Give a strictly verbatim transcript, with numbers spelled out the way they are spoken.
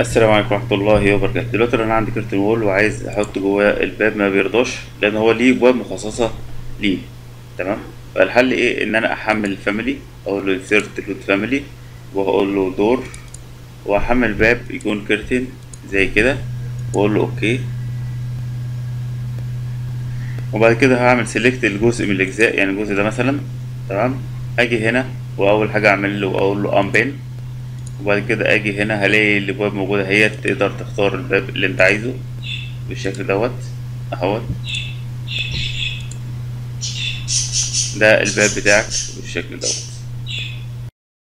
السلام عليكم ورحمه الله وبركاته. دلوقتي انا عندي كيرتن وول وعايز احط جواه الباب، ما بيرضاش لان هو ليه ابواب مخصصه ليه. تمام، فالحل ايه؟ ان انا احمل الفاميلي، اقول له انسيرت لود فاميلي واقول له دور، واحمل باب يكون كيرتن زي كده واقول له اوكي. وبعد كده هعمل سيلكت الجزء من الاجزاء، يعني الجزء ده مثلا. تمام، اجي هنا واول حاجه اعمل له اقول له امبين، وبعد كده اجي هنا هلاقي الابواب موجوده اهي، تقدر تختار الباب اللي انت عايزه بالشكل دوت اهوت. ده الباب بتاعك بالشكل دوت.